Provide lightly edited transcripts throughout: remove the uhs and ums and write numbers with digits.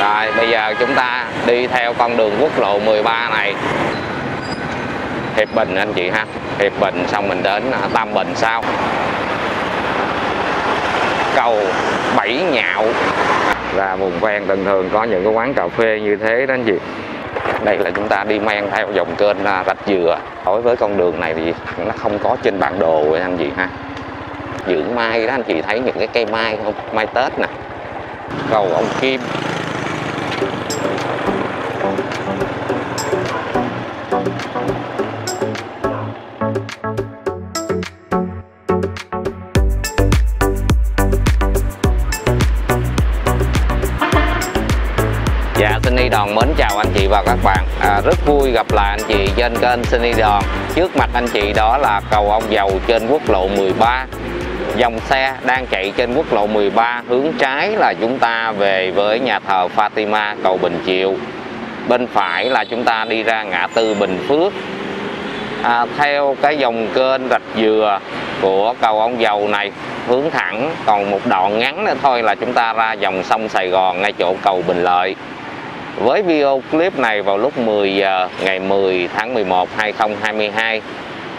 Rồi bây giờ chúng ta đi theo con đường quốc lộ 13 này, Hiệp Bình anh chị ha, Hiệp Bình xong mình đến Tam Bình sau. Cầu Bảy Nhạo là vùng ven tận thường có những cái quán cà phê như thế đó anh chị. Đây là chúng ta đi men theo dòng kênh Rạch Dừa. Đối với con đường này thì nó không có trên bản đồ vậy anh chị ha. Dưỡng mai đó anh chị thấy những cái cây mai không? Mai Tết nè. Cầu Ông Kim. Sunny Doan mến chào anh chị và các bạn. Rất vui gặp lại anh chị trên kênh Sunny Doan. Trước mặt anh chị đó là cầu Ông Dầu trên quốc lộ 13. Dòng xe đang chạy trên quốc lộ 13 hướng trái là chúng ta về với nhà thờ Fatima cầu Bình Triệu. Bên phải là chúng ta đi ra ngã tư Bình Phước. Theo cái dòng kênh Rạch Dừa của cầu Ông Dầu này hướng thẳng, còn một đoạn ngắn nữa thôi là chúng ta ra dòng sông Sài Gòn ngay chỗ cầu Bình Lợi. Với video clip này vào lúc 10 giờ ngày 10 tháng 11 2022,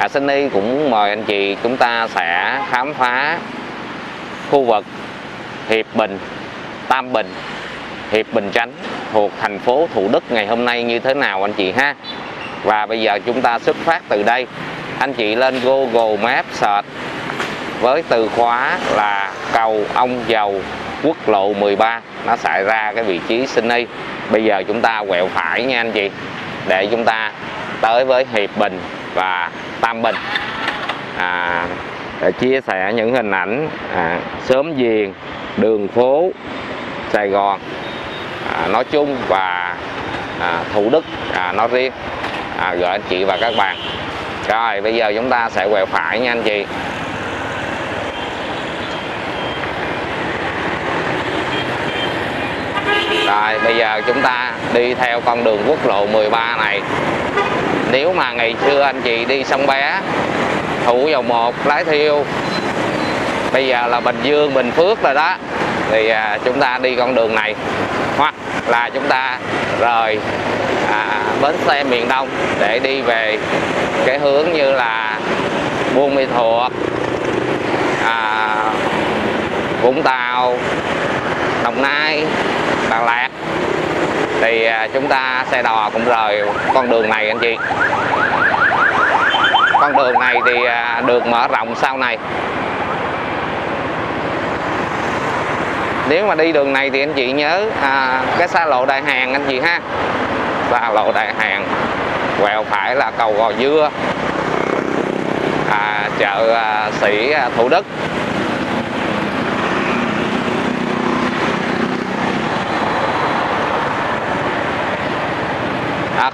Sunny cũng muốn mời anh chị chúng ta sẽ khám phá khu vực Hiệp Bình, Tam Bình, Hiệp Bình Chánh thuộc thành phố Thủ Đức ngày hôm nay như thế nào anh chị ha. Và bây giờ chúng ta xuất phát từ đây. Anh chị lên Google Maps search với từ khóa là cầu Ông Dầu quốc lộ 13, nó sẽ ra cái vị trí Sunny. Bây giờ chúng ta quẹo phải nha anh chị, để chúng ta tới với Hiệp Bình và Tam Bình. Để chia sẻ những hình ảnh xóm giềng, đường phố Sài Gòn nói chung và Thủ Đức nói riêng gửi anh chị và các bạn. Rồi bây giờ chúng ta sẽ quẹo phải nha anh chị. Rồi bây giờ chúng ta đi theo con đường quốc lộ 13 này. Nếu mà ngày xưa anh chị đi sông Bé, Thủ Dầu Một, Lái Thiêu, bây giờ là Bình Dương, Bình Phước rồi đó, thì chúng ta đi con đường này, hoặc là chúng ta rời bến xe miền Đông để đi về cái hướng như là Buôn Mê Thuột, Vũng Tàu, Đồng Nai, Đà Lạt, thì chúng ta xe đò cũng rời con đường này anh chị. Con đường này thì được mở rộng sau này. Nếu mà đi đường này thì anh chị nhớ cái xa lộ Đại Hàn anh chị ha. Xa lộ Đại Hàn quẹo phải là cầu Gò Dưa, chợ Sĩ Thủ Đức.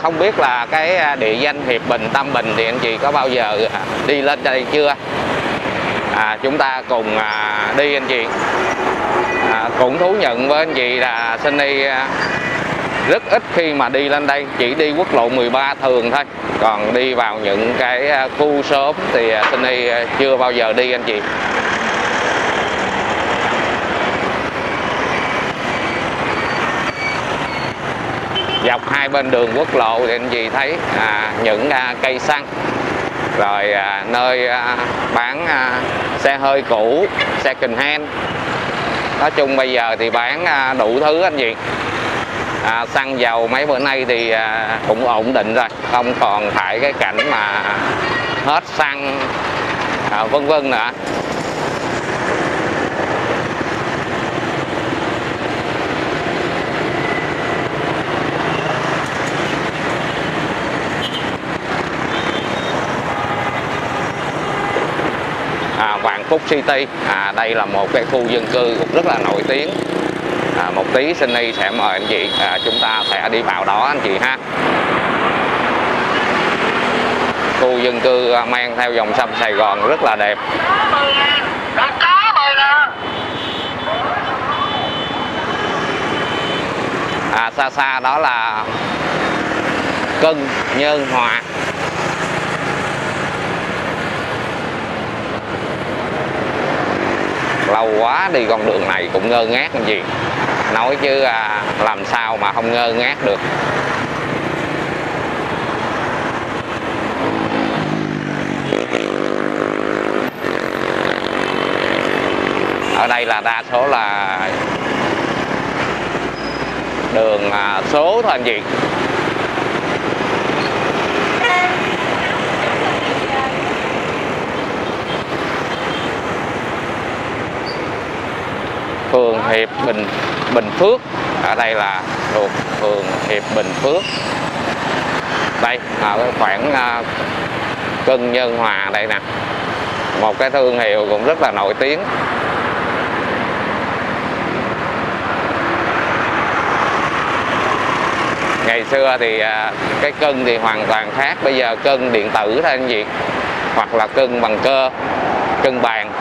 Không biết là cái địa danh Hiệp Bình, Tam Bình thì anh chị có bao giờ đi lên đây chưa? Chúng ta cùng đi anh chị. Cũng thú nhận với anh chị là Sunny rất ít khi mà đi lên đây, chỉ đi quốc lộ 13 thường thôi. Còn đi vào những cái khu xóm thì Sunny chưa bao giờ đi anh chị. Dọc hai bên đường quốc lộ thì anh chị thấy những cây xăng, rồi nơi bán xe hơi cũ, xe second hand. Nói chung bây giờ thì bán đủ thứ anh chị. Xăng dầu mấy bữa nay thì cũng ổn định rồi, không còn phải cái cảnh mà hết xăng vân vân nữa. Phúc City, đây là một cái khu dân cư cũng rất là nổi tiếng. Một tí Sunny sẽ mời anh chị chúng ta sẽ đi vào đó anh chị ha. Khu dân cư mang theo dòng sông Sài Gòn rất là đẹp. Xa xa đó là Cần Nhân Hòa. Lâu quá đi con đường này cũng ngơ ngác anh chị. nói chứ làm sao mà không ngơ ngác được. Ở đây là đa số là đường số thôi anh chị. Phường Hiệp Bình Phước, ở đây là thuộc phường Hiệp Bình Phước. Đây ở cái khoảng Cần Nhân Hòa đây nè, một cái thương hiệu cũng rất là nổi tiếng. Ngày xưa thì cái cân thì hoàn toàn khác, bây giờ cân điện tử thôi anh chị, hoặc là cân bằng cơ, cân bàn.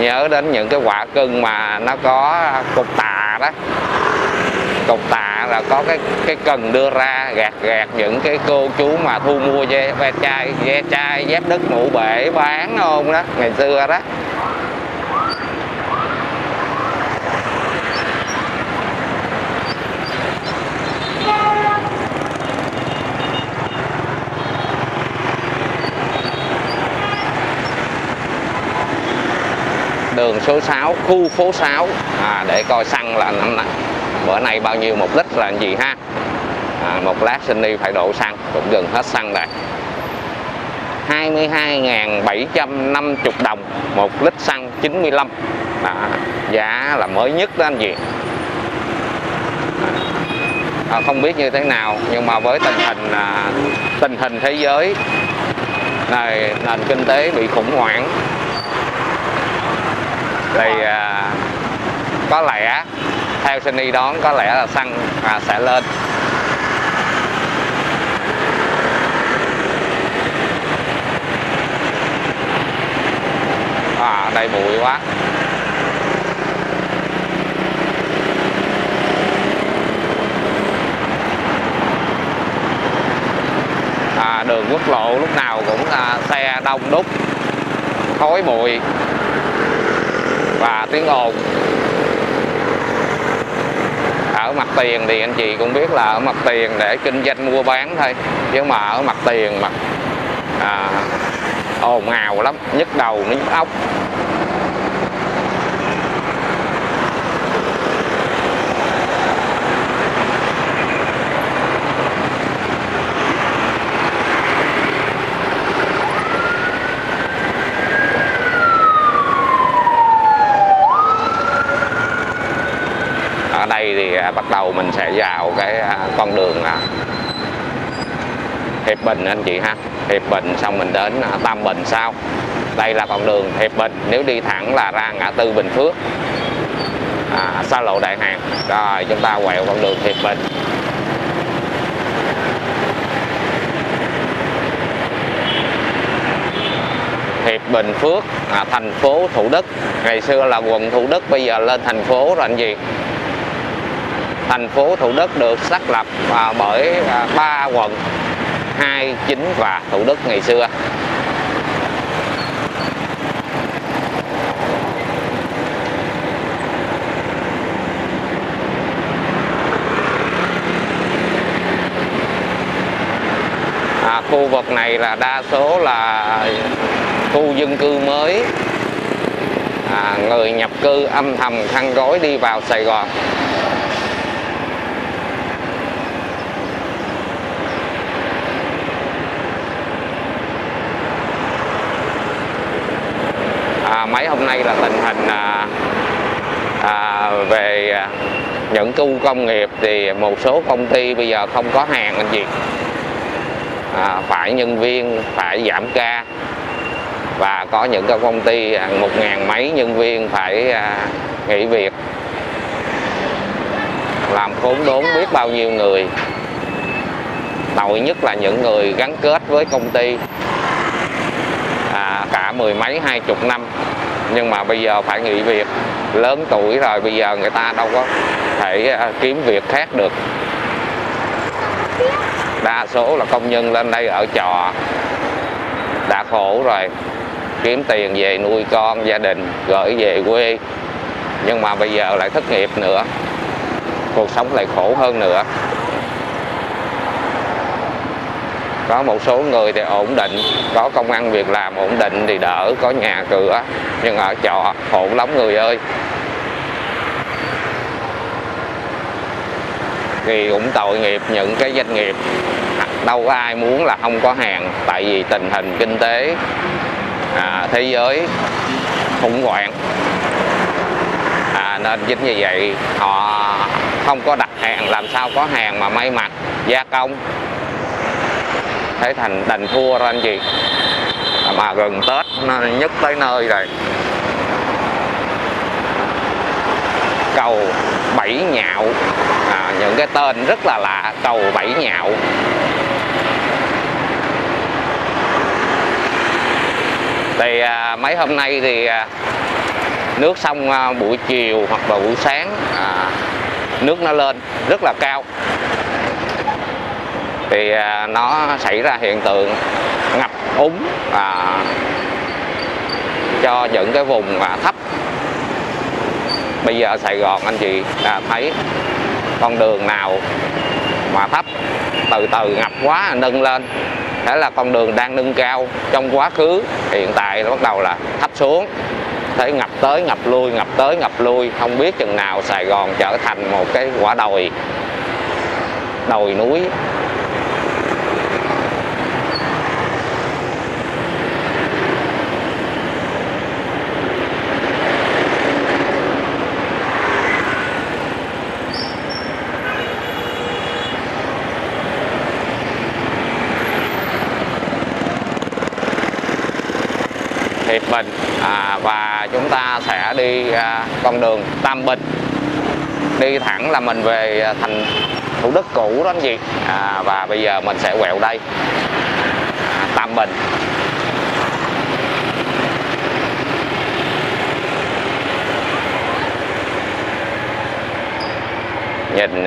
Nhớ đến những cái quả cân mà nó có cục tạ đó, cục tạ là có cái cần đưa ra gạt những cái cô chú mà thu mua ve chai dép đứt mũ bể bán không đó, ngày xưa đó. Đường số 6, khu phố 6 để coi xăng là năm nay bữa nay bao nhiêu một lít là gì ha. Một lát Sunny phải đổ xăng, cũng gần hết xăng rồi. 22.750 đồng một lít xăng 95 đó, giá là mới nhất đó anh chị. Không biết như thế nào nhưng mà với tình hình thế giới này, nền kinh tế bị khủng hoảng thì có lẽ theo Sunny đoán có lẽ là xăng sẽ lên. Đây bụi quá. Đường quốc lộ lúc nào cũng xe đông đúc, khói bụi và tiếng ồn. Ở mặt tiền thì anh chị cũng biết là ở mặt tiền để kinh doanh mua bán thôi, chứ mà ở mặt tiền mà ồn ào lắm, nhức đầu nhức óc. Bắt đầu mình sẽ vào cái con đường Hiệp Bình anh chị ha, Hiệp Bình xong mình đến Tam Bình sau. Đây là con đường Hiệp Bình, nếu đi thẳng là ra ngã tư Bình Phước, xa lộ Đại Hàn. Rồi chúng ta quẹo con đường Hiệp Bình. Hiệp Bình Phước, thành phố Thủ Đức. Ngày xưa là quận Thủ Đức, bây giờ lên thành phố rồi anh chị. Thành phố Thủ Đức được xác lập bởi 3 quận, 2, 9 và Thủ Đức ngày xưa. Khu vực này là đa số là khu dân cư mới, người nhập cư âm thầm khăn gói đi vào Sài Gòn. Mấy hôm nay là tình hình về những khu công nghiệp thì một số công ty bây giờ không có hàng anh chị, phải nhân viên phải giảm ca, và có những cái công ty 1000 mấy nhân viên phải nghỉ việc, làm khốn đốn biết bao nhiêu người. Tội nhất là những người gắn kết với công ty cả 10 mấy 20 năm nhưng mà bây giờ phải nghỉ việc, lớn tuổi rồi bây giờ người ta đâu có thể kiếm việc khác được. Đa số là công nhân lên đây ở trọ đã khổ rồi, kiếm tiền về nuôi con gia đình gửi về quê nhưng mà bây giờ lại thất nghiệp nữa, cuộc sống lại khổ hơn nữa. Có một số người thì ổn định, có công ăn việc làm ổn định thì đỡ, có nhà cửa, nhưng ở trọ khổ lắm người ơi. Thì cũng tội nghiệp những cái doanh nghiệp, đâu có ai muốn là không có hàng, tại vì tình hình kinh tế thế giới khủng hoảng, nên chính vì vậy họ không có đặt hàng, làm sao có hàng mà may mặc gia công, thế thành đành thua ra anh chị. Mà gần Tết nó nhất tới nơi rồi. Cầu Bảy Nhạo, những cái tên rất là lạ, cầu Bảy Nhạo. Thì mấy hôm nay thì nước sông buổi chiều hoặc là buổi sáng nước nó lên rất là cao, thì nó xảy ra hiện tượng ngập úng cho những cái vùng thấp. Bây giờ Sài Gòn anh chị thấy con đường nào mà thấp từ từ ngập quá nâng lên, thế là con đường đang nâng cao trong quá khứ, hiện tại nó bắt đầu là thấp xuống, thế ngập tới ngập lui, ngập tới ngập lui, không biết chừng nào Sài Gòn trở thành một cái quả đồi, đồi núi. Hiệp Bình và chúng ta sẽ đi con đường Tam Bình, đi thẳng là mình về thành Thủ Đức cũ đó anh chị. Và bây giờ mình sẽ quẹo đây Tam Bình. Nhìn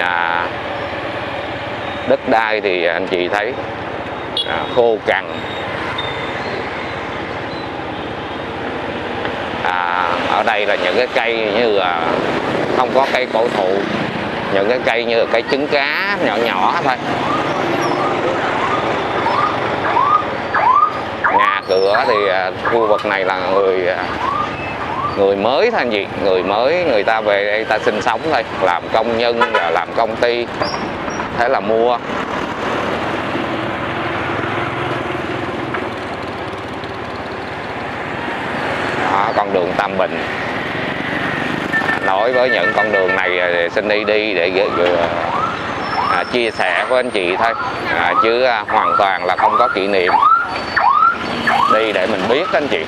đất đai thì anh chị thấy khô cằn, ở đây là những cái cây như là không có cây cổ thụ, những cái cây như là cây trứng cá nhỏ nhỏ thôi. Nhà cửa thì khu vực này là người mới thôi anh chị, người mới người ta về đây ta sinh sống thôi, làm công nhân làm công ty, thế là mua. Con đường Tam Bình, nói với những con đường này xin đi để chia sẻ với anh chị thôi, chứ hoàn toàn là không có kỷ niệm. Đi để mình biết anh chị,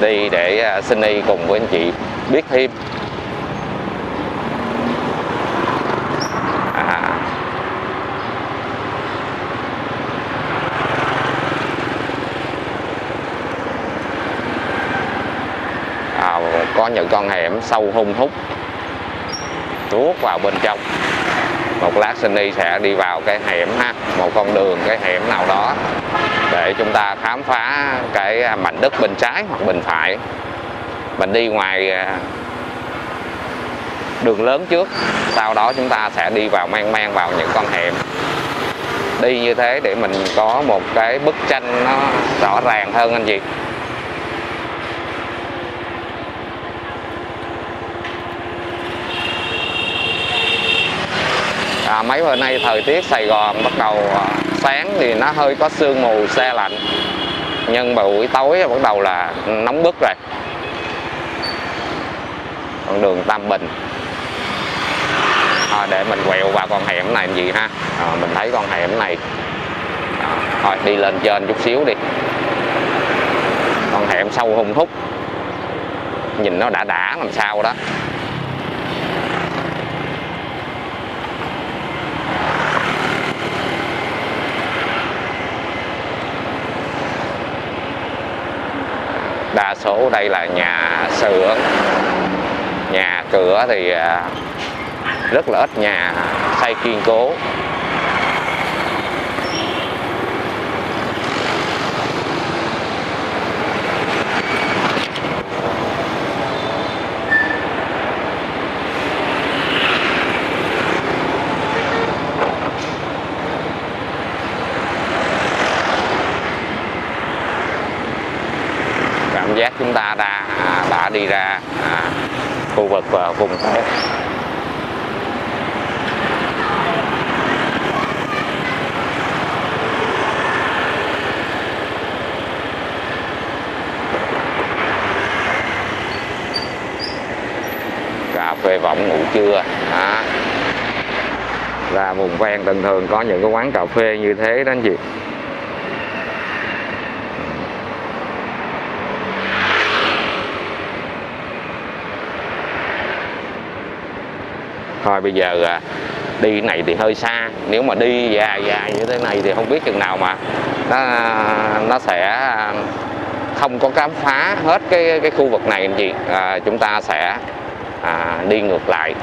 đi để xin đi cùng với anh chị biết thêm. Có những con hẻm sâu hung hút tuốt vào bên trong. Một lát Sunny sẽ đi vào cái hẻm ha, một con đường cái hẻm nào đó để chúng ta khám phá cái mảnh đất bên trái hoặc bên phải. Mình đi ngoài đường lớn trước, sau đó chúng ta sẽ đi vào mang vào những con hẻm. Đi như thế để mình có một cái bức tranh nó rõ ràng hơn anh chị. Mấy hôm nay thời tiết Sài Gòn bắt đầu sáng thì nó hơi có sương mù se lạnh, nhưng mà buổi tối bắt đầu là nóng bức rồi. Con đường Tam Bình, để mình quẹo vào con hẻm này làm gì ha. Mình thấy con hẻm này, thôi đi lên trên chút xíu đi. Con hẻm sâu hung hút, nhìn nó đã làm sao đó. Đa số đây là nhà xưởng, nhà cửa thì rất là ít nhà xây kiên cố. giác chúng ta đã đi ra khu vực vùng Thủ Đức. Cà phê Vọng ngủ trưa đó. Là vùng ven bình thường có những cái quán cà phê như thế đó anh chị. Thôi bây giờ đi cái này thì hơi xa, nếu mà đi dài như thế này thì không biết chừng nào mà nó sẽ không có khám phá hết cái khu vực này anh chị. Chúng ta sẽ đi ngược lại.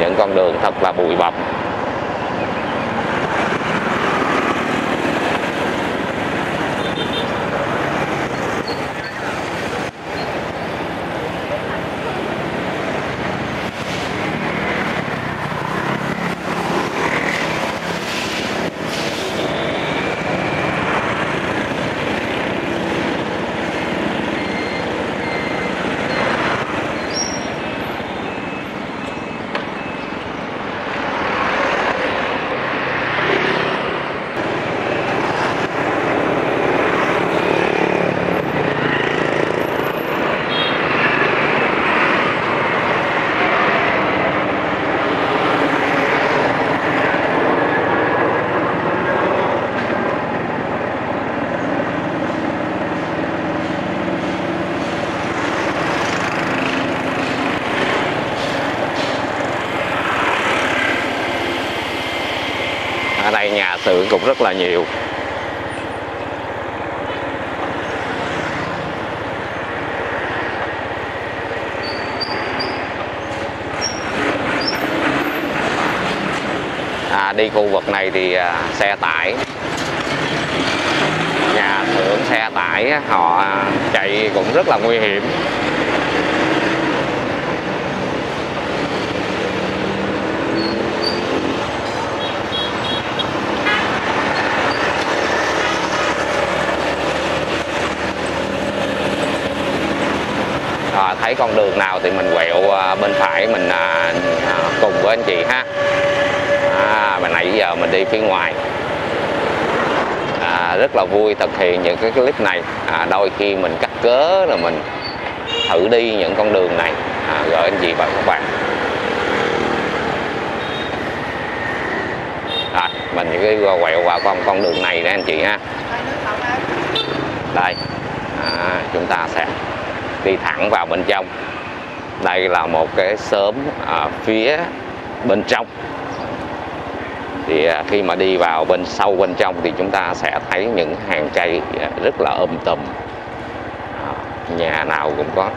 Những con đường thật là bụi bặm. Nhà xưởng cũng rất là nhiều. Đi khu vực này thì xe tải, nhà xưởng xe tải họ chạy cũng rất là nguy hiểm. Thấy con đường nào thì mình quẹo bên phải mình cùng với anh chị ha. Mà nãy giờ mình đi phía ngoài. Rất là vui thực hiện những cái clip này. Đôi khi mình cắt cớ là mình thử đi những con đường này gửi anh chị và các bạn. Mình cứ quẹo qua con đường này đó anh chị ha. Đây chúng ta sẽ đi thẳng vào bên trong. Đây là một cái xóm phía bên trong. Thì khi mà đi vào bên sâu bên trong thì chúng ta sẽ thấy những hàng cây rất là um tùm. Nhà nào cũng có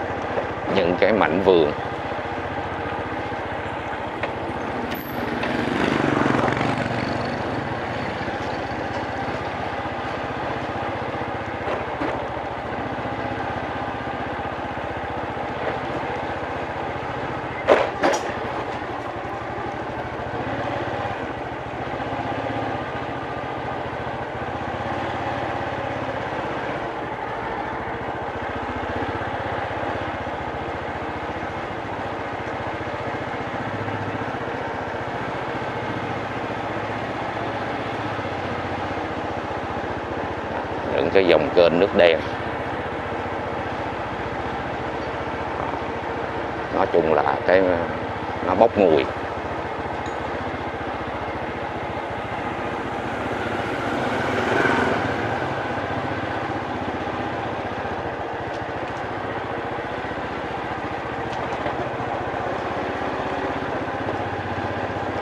những cái mảnh vườn. Cái dòng kênh nước đen, nói chung là cái nó bốc mùi.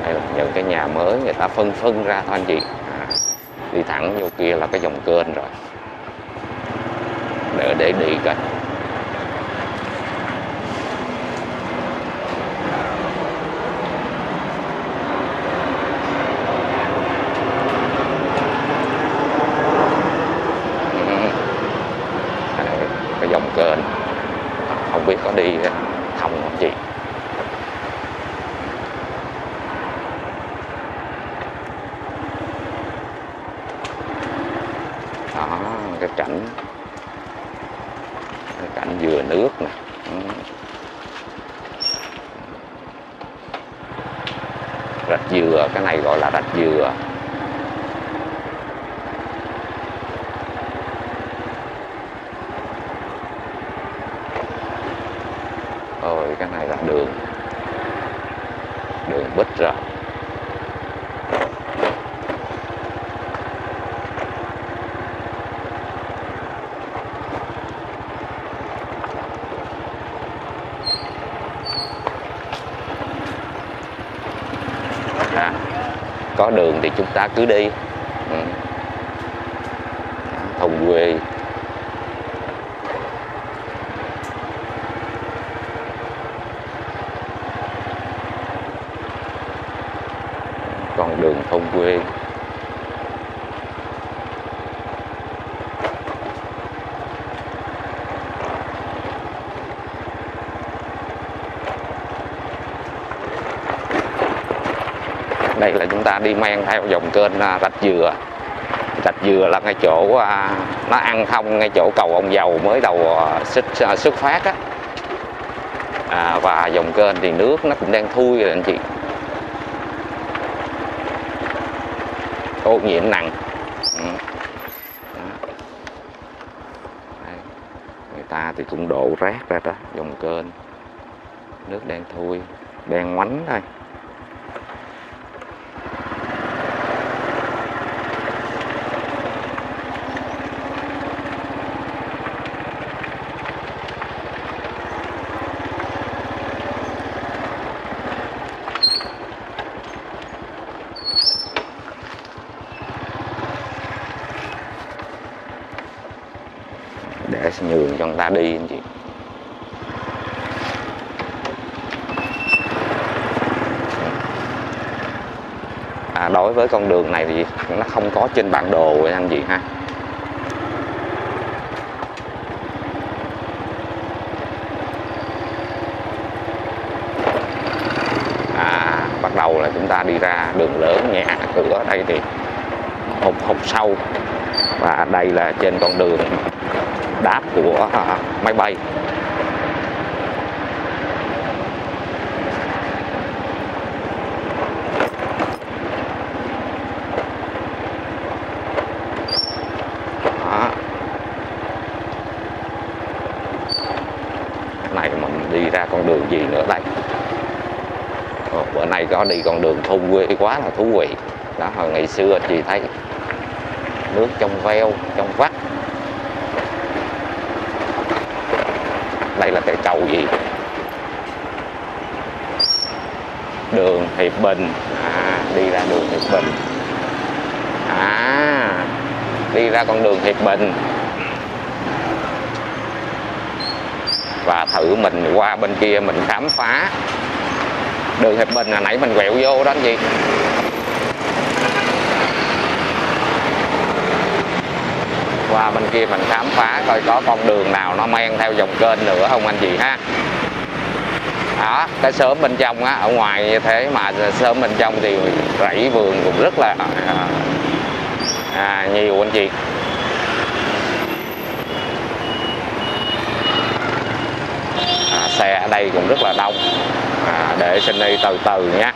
Đây là những cái nhà mới người ta phân ra thôi anh chị. Đi thẳng vô kia là cái dòng kênh rồi. Để đi coi. Cái dòng kênh không biết có đi không chị. Đó, cái cảnh dừa nước nè. Rạch Dừa, cái này gọi là Rạch Dừa. Rồi cái này là đường Bích Rợ. Có đường thì chúng ta cứ đi. Thùng quê. Còn đường thôn quê. Đây là chúng ta đi men theo dòng kênh Rạch Dừa. Rạch Dừa là ngay chỗ nó ăn thông ngay chỗ cầu Ông Dầu mới đầu xuất phát á. Và dòng kênh thì nước nó cũng đang thui rồi anh chị. Ô nhiễm nặng. Người ta thì cũng đổ rác ra đó, dòng kênh. Nước đang thui, đen ngoánh thôi. Để nhường cho người ta đi anh chị. Đối với con đường này thì nó không có trên bản đồ rồi anh chị ha. Bắt đầu là chúng ta đi ra đường lớn, nhà cửa ở đây thì hụt sâu. Và đây là trên con đường đáp của máy bay. Đó. Này mình đi ra con đường gì nữa đây? Bữa nay có đi con đường thôn quê quá là thú vị. Đó, hồi ngày xưa chị thấy nước trong veo, trong vắt. Đây là cái cầu gì? Đường Hiệp Bình. Đi ra đường Hiệp Bình. Đi ra con đường Hiệp Bình. Và thử mình qua bên kia mình khám phá đường Hiệp Bình. Hồi nãy mình quẹo vô đó anh chị. Qua bên kia mình khám phá coi có con đường nào nó men theo dòng kênh nữa không anh chị ha. Đó, cái xóm bên trong á, ở ngoài như thế mà xóm bên trong thì rẫy vườn cũng rất là nhiều anh chị. Xe ở đây cũng rất là đông. Để xin đi từ từ nhé.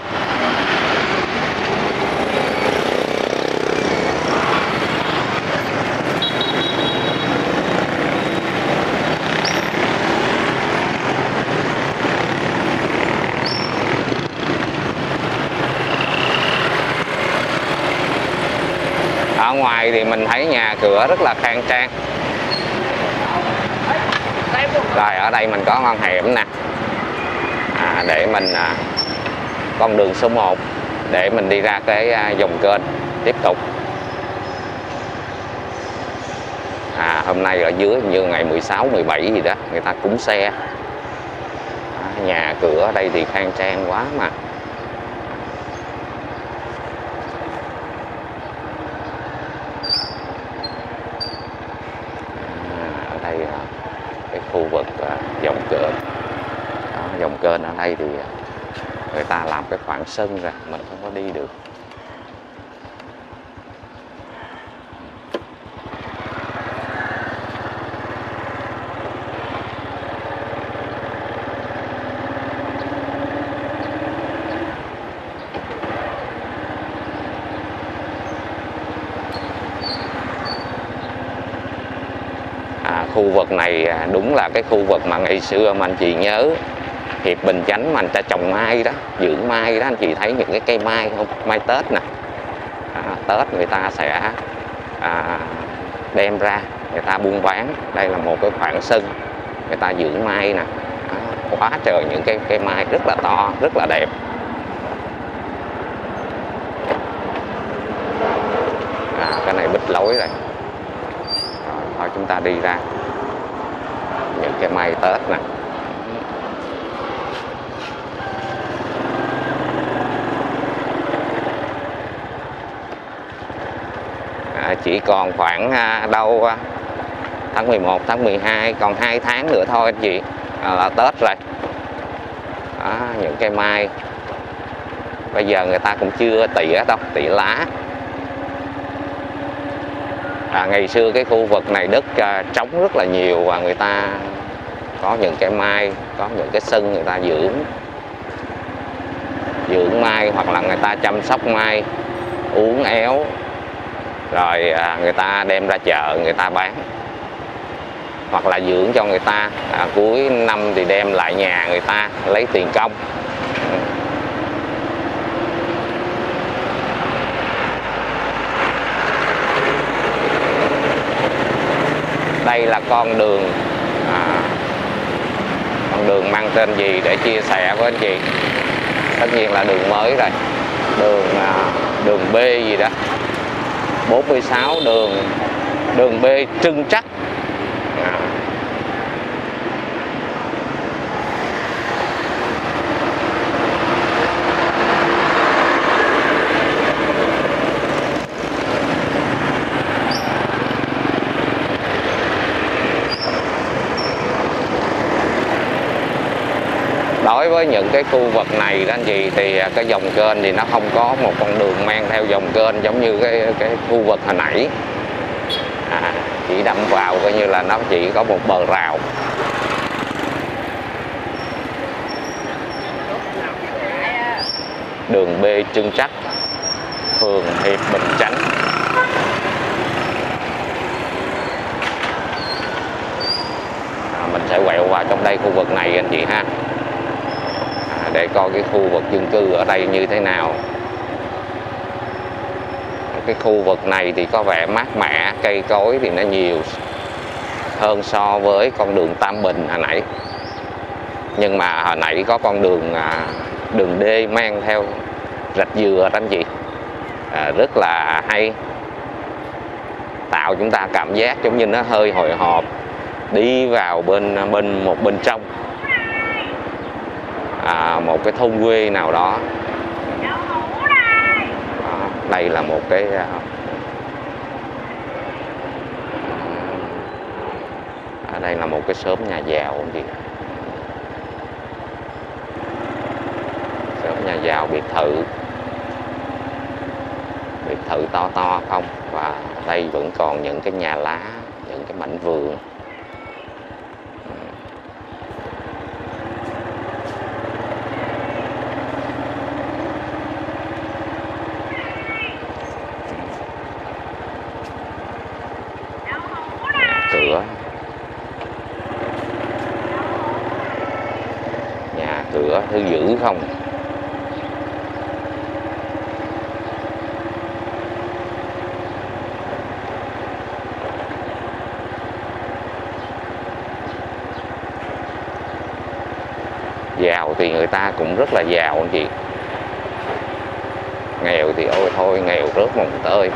Ở ngoài thì mình thấy nhà cửa rất là khang trang. Rồi ở đây mình có con hẻm nè. Để mình con đường số 1 để mình đi ra cái dòng kênh tiếp tục. Hôm nay ở dưới như ngày 16, 17 gì đó người ta cúng xe. Nhà cửa ở đây thì khang trang quá mà. Khu vực dòng kênh. Đó, dòng kênh ở đây thì người ta làm cái khoảng sân ra, mình không có đi được. khu vực này đúng là cái khu vực mà ngày xưa mà anh chị nhớ Hiệp Bình Chánh mà anh ta trồng mai đó, dưỡng mai đó, anh chị thấy những cái cây mai không? Mai Tết nè, Tết người ta sẽ đem ra, người ta buôn bán. Đây là một cái khoảng sân, người ta dưỡng mai nè, quá trời những cái cây mai rất là to, rất là đẹp. Cái này bích lối rồi. Thôi chúng ta đi ra những cái mai Tết nè. Chỉ còn khoảng đâu tháng 11, tháng 12, còn 2 tháng nữa thôi anh chị là Tết rồi. Đó, những cây mai bây giờ người ta cũng chưa tỉa đâu, tỉa lá. Ngày xưa cái khu vực này đất trống rất là nhiều và người ta có những cây mai, có những cái sân người ta dưỡng mai hoặc là người ta chăm sóc mai, uốn éo. Rồi người ta đem ra chợ người ta bán hoặc là dưỡng cho người ta, cuối năm thì đem lại nhà người ta lấy tiền công. Đây là con đường mang tên gì để chia sẻ với anh chị, tất nhiên là đường mới rồi, đường B gì đó, 46 đường B Trưng Trắc. Đối với những cái khu vực này đó anh chị thì cái dòng kênh thì nó không có một con đường mang theo dòng kênh giống như cái khu vực hồi nãy, chỉ đâm vào coi như là nó chỉ có một bờ rào. Đường B Trưng Trắc, phường Hiệp Bình Chánh. Mình sẽ quẹo qua trong đây khu vực này anh chị ha, để coi cái khu vực dân cư ở đây như thế nào. Cái khu vực này thì có vẻ mát mẻ, cây cối thì nó nhiều hơn so với con đường Tam Bình hồi nãy. Nhưng mà hồi nãy có con đường D mang theo Rạch Dừa anh chị, rất là hay, tạo chúng ta cảm giác giống như nó hơi hồi hộp đi vào bên trong một cái thôn quê nào đó. Đây là một cái đây là một cái xóm nhà giàu anh chị, xóm nhà giàu, biệt thự to không, và đây vẫn còn những cái nhà lá, những cái mảnh vườn. Cửa thư giữ không, giàu thì người ta cũng rất là giàu anh chị, nghèo thì ôi thôi, nghèo rớt mồng tơi.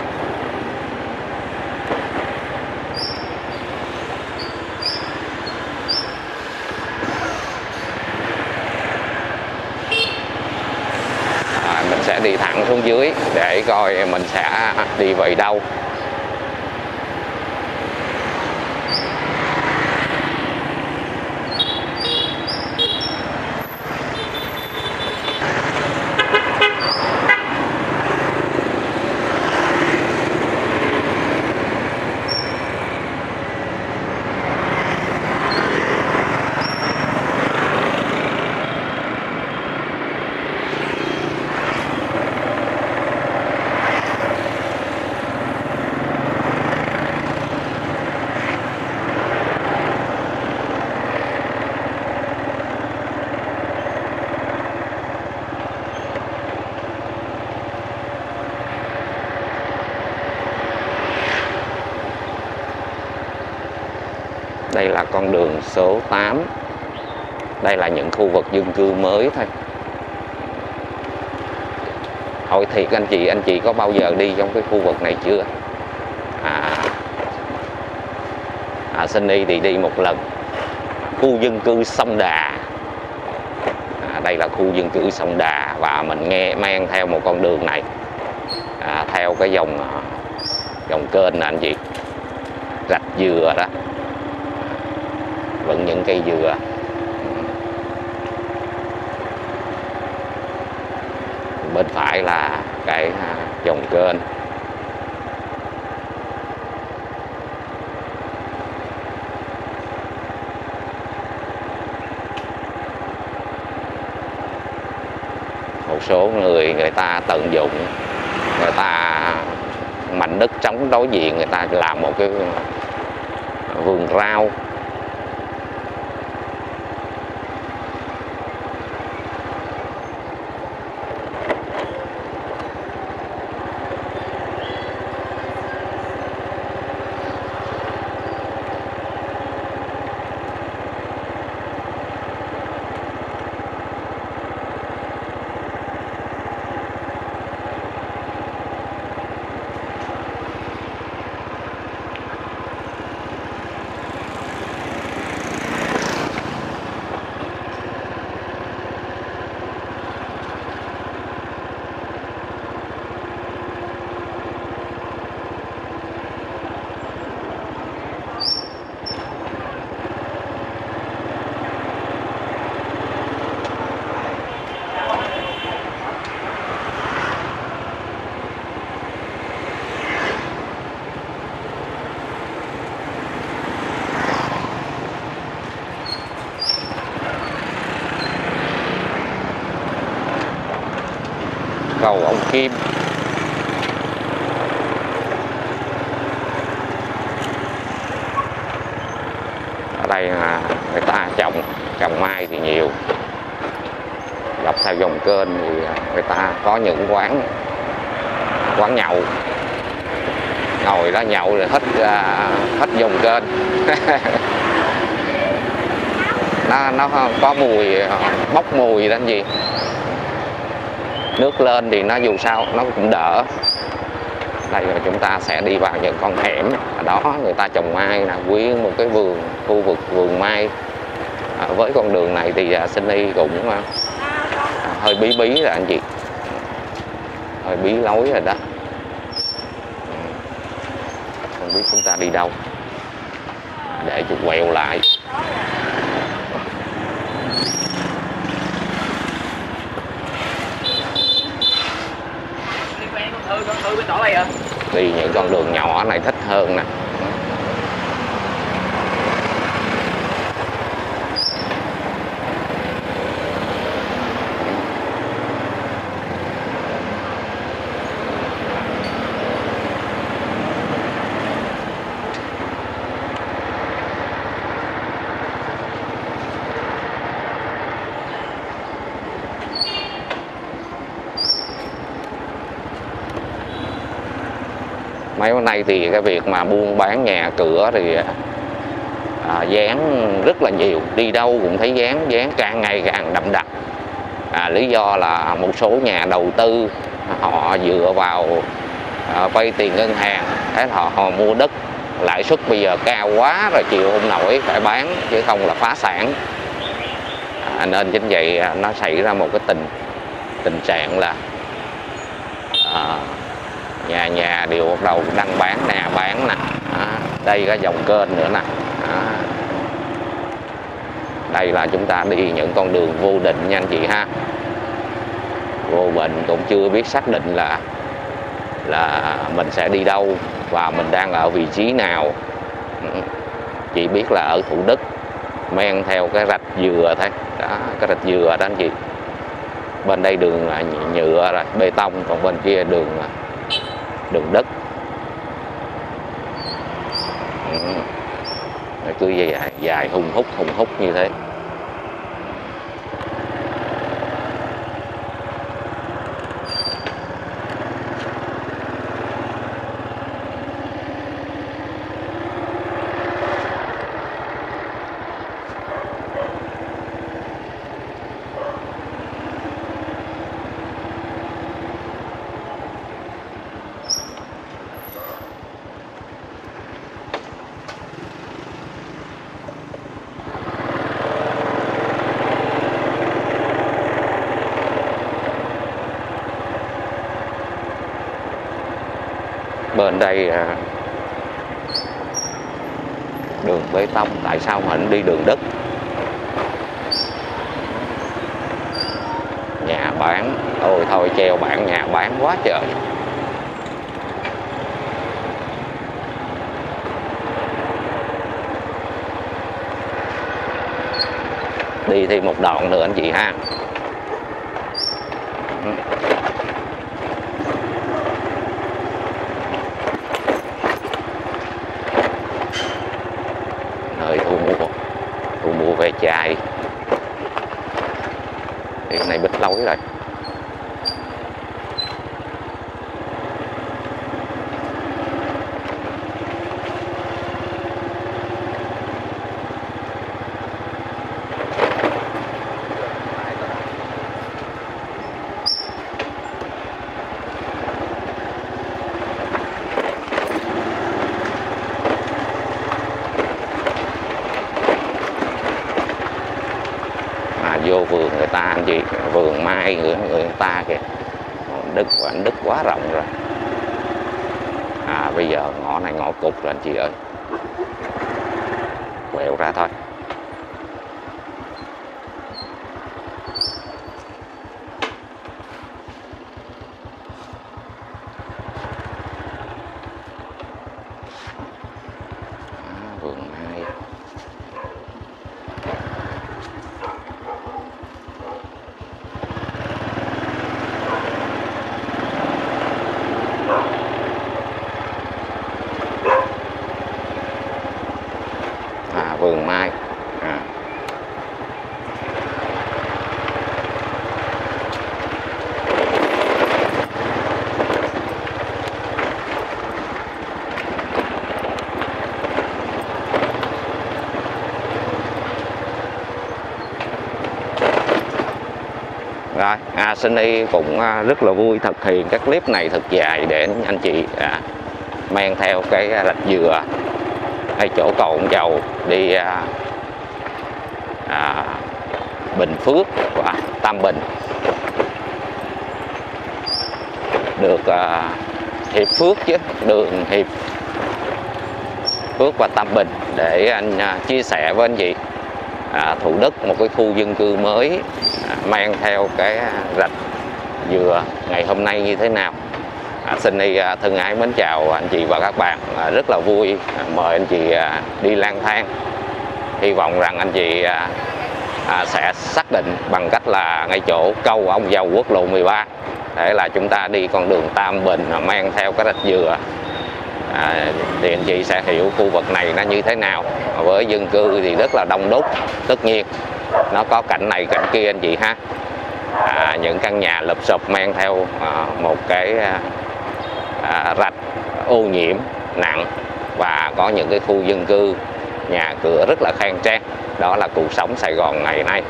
Sẽ đi thẳng xuống dưới để coi mình sẽ đi về đâu. Đây là con đường số 8. Đây là những khu vực dân cư mới thôi. Hỏi thiệt anh chị có bao giờ đi trong cái khu vực này chưa? Sunny thì đi một lần. Khu dân cư Sông Đà. Đây là khu dân cư Sông Đà và mình nghe men theo một con đường này, theo cái dòng kênh nè anh chị, rạch dừa đó, vẫn những cây dừa. Bên phải là cái dòng kênh. Một số người ta tận dụng, người ta mảnh đất trống đối diện người ta làm một cái vườn rau. Cầu Ông Kim. Ở đây là người ta trồng mai thì nhiều. Dọc theo dòng kênh thì người ta có những quán nhậu. Ngồi đó nhậu là hết dòng kênh. nó có mùi, bốc mùi đó anh chị. Nước lên thì nó dù sao nó cũng đỡ. Đây là chúng ta sẽ đi vào những con hẻm. Ở đó người ta trồng mai, là nguyên một cái vườn, khu vực vườn mai. Với con đường này thì Sunny cũng hơi bí rồi anh chị, hơi bí lối rồi đó. Không biết chúng ta đi đâu. Để chụp quẹo lại. Đi những con đường nhỏ này thích hơn nè. Mấy hôm nay thì cái việc mà buôn bán nhà cửa thì dán rất là nhiều, đi đâu cũng thấy dán càng ngày càng đậm đặc. Lý do là một số nhà đầu tư họ dựa vào vay tiền ngân hàng, thế họ mua đất, lãi suất bây giờ cao quá rồi chịu không nổi phải bán, chứ không là phá sản. Nên chính vậy nó xảy ra một cái tình trạng là nhà đều bắt đầu đang bán nè. Đây cái dòng kênh nữa nè. Đây là chúng ta đi những con đường vô định nha anh chị ha. Vô định cũng chưa biết xác định là mình sẽ đi đâu và mình đang ở vị trí nào. Chỉ biết là ở Thủ Đức, men theo cái rạch dừa thôi. Đó, cái rạch dừa đó anh chị. Bên đây đường nhựa rồi, bê tông, còn bên kia đường đất. Cứ dài hùng húc như thế. Bên đây đường bê tông, tại sao mà anh đi đường đất? Nhà bán, ôi thôi treo bạn nhà bán quá trời. Đi thêm một đoạn nữa anh chị ha. Nơi thu mua về chài. Cái này bịch lối rồi. Vườn người ta anh chị, vườn mai người ta kìa. Đức của anh Đức quá rộng rồi. À bây giờ ngõ này ngõ cụt rồi anh chị ơi. Quẹo ra thôi. Vườn mai à. Rồi Sunny cũng rất là vui thực hiện các clip này thật dài để anh chị mang theo cái Rạch Dừa hay chỗ cầu Ông Dầu đi Bình Phước và Tam Bình, được Hiệp Phước chứ, đường Hiệp Phước và Tam Bình để anh chia sẻ với anh chị Thủ Đức, một cái khu dân cư mới mang theo cái Rạch Dừa ngày hôm nay như thế nào. Sunny thân ái mến chào anh chị và các bạn, rất là vui mời anh chị đi lang thang. Hy vọng rằng anh chị sẽ xác định bằng cách là ngay chỗ cầu Ông Dầu quốc lộ 13 để là chúng ta đi con đường Tam Bình mang theo cái Rạch Dừa, thì anh chị sẽ hiểu khu vực này nó như thế nào. Với dân cư thì rất là đông đúc, tất nhiên nó có cạnh này cạnh kia anh chị ha. Những căn nhà lụp xụp mang theo một cái rạch ô nhiễm nặng, và có những cái khu dân cư nhà cửa rất là khang trang. Đó là cuộc sống Sài Gòn ngày nay.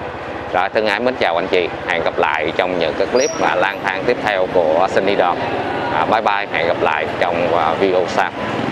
Rồi thân ái mến chào anh chị, hẹn gặp lại trong những cái clip lang thang tiếp theo của Sunny Doan. Bye bye, hẹn gặp lại trong video sau.